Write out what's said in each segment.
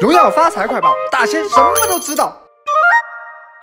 荣耀发财快报，大仙什么都知道。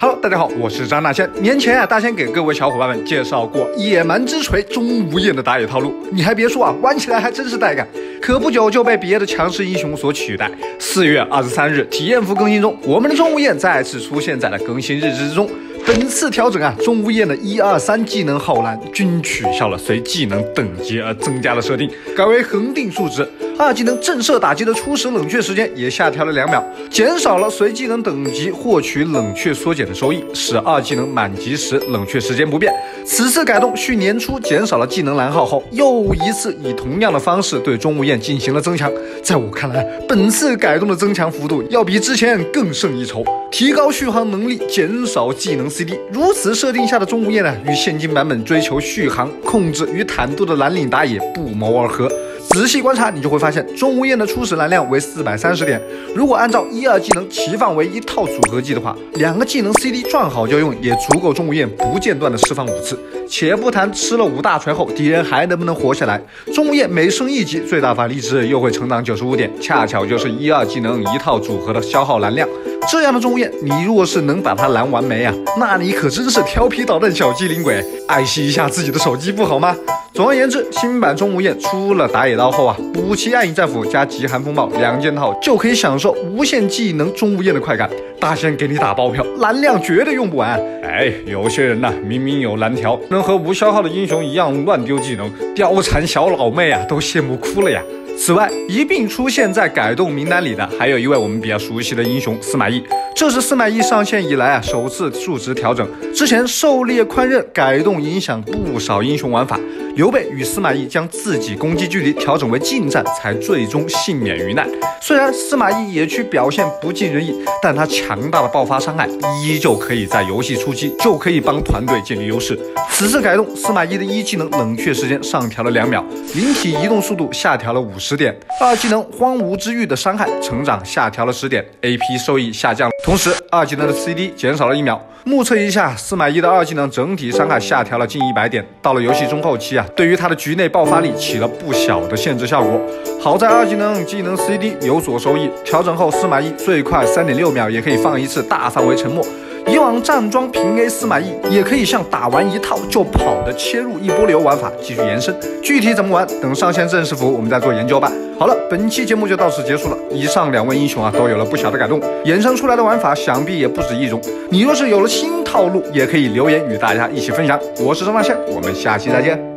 Hello， 大家好，我是张大仙。年前啊，大仙给各位小伙伴们介绍过野蛮之锤钟无艳的打野套路，你还别说啊，玩起来还真是带感。可不久就被别的强势英雄所取代。4月23日体验服更新中，我们的钟无艳再次出现在了更新日志之中。本次调整啊，钟无艳的1、2、3技能浩然均取消了随技能等级而增加的设定，改为恒定数值。 二技能震慑打击的初始冷却时间也下调了2秒，减少了随技能等级获取冷却缩减的收益，使二技能满级时冷却时间不变。此次改动续年初减少了技能栏号后，又一次以同样的方式对钟无艳进行了增强。在我看来，本次改动的增强幅度要比之前更胜一筹，提高续航能力，减少技能 CD。如此设定下的钟无艳呢，与现今版本追求续航控制与坦度的蓝领打野不谋而合。 仔细观察，你就会发现钟无艳的初始蓝量为430点。如果按照1、2技能齐放为一套组合技的话，两个技能 CD 赚好就用，也足够钟无艳不间断的释放5次。且不谈吃了5大锤后敌人还能不能活下来，钟无艳每升一级最大法力值又会成长95点，恰巧就是1、2技能一套组合的消耗蓝量。这样的钟无艳，你若是能把它蓝完没啊，那你可真是调皮捣蛋小机灵鬼，爱惜一下自己的手机不好吗？ 总而言之，新版钟无艳出了打野刀后啊，补齐暗影战斧加极寒风暴2件套就可以享受无限技能钟无艳的快感。大仙给你打包票，蓝量绝对用不完。哎，有些人呐、明明有蓝条，能和无消耗的英雄一样乱丢技能，貂蝉小老妹啊，都羡慕哭了呀。 此外，一并出现在改动名单里的还有一位我们比较熟悉的英雄司马懿。这是司马懿上线以来啊首次数值调整，之前狩猎宽刃改动影响不少英雄玩法。刘备与司马懿将自己攻击距离调整为近战，才最终幸免于难。虽然司马懿野区表现不尽人意，但他强大的爆发伤害依旧可以在游戏初期就可以帮团队建立优势。此次改动，司马懿的1技能冷却时间上调了2秒，灵体移动速度下调了50点，2技能荒芜之域的伤害成长下调了10点 ，AP 收益下降。同时，2技能的 CD 减少了1秒。目测一下，司马懿的2技能整体伤害下调了近100点。到了游戏中后期啊，对于他的局内爆发力起了不小的限制效果。好在2技能 CD 有所收益，调整后司马懿最快 3.6 秒也可以放一次大范围沉默。 以往站桩平 A 司马懿也可以像打完一套就跑的切入一波流玩法继续延伸，具体怎么玩，等上线正式服我们再做研究吧。好了，本期节目就到此结束了。以上2位英雄啊都有了不小的改动，衍生出来的玩法想必也不止一种。你若是有了新套路，也可以留言与大家一起分享。我是张大仙，我们下期再见。